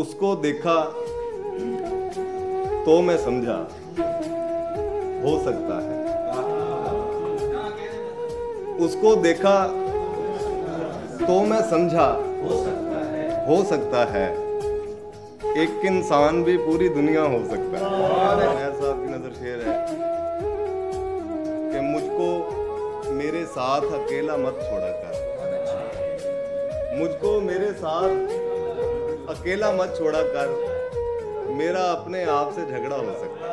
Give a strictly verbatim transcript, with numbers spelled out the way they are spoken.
उसको देखा तो मैं समझा हो सकता है, उसको देखा तो मैं समझा हो सकता है, हो सकता है एक इंसान भी पूरी दुनिया हो सकता है। साहब की नजर शेर है कि मुझको मेरे साथ अकेला मत छोड़ा कर, मुझको मेरे साथ अकेला मत छोड़ा कर, मेरा अपने आप से झगड़ा हो सकता है।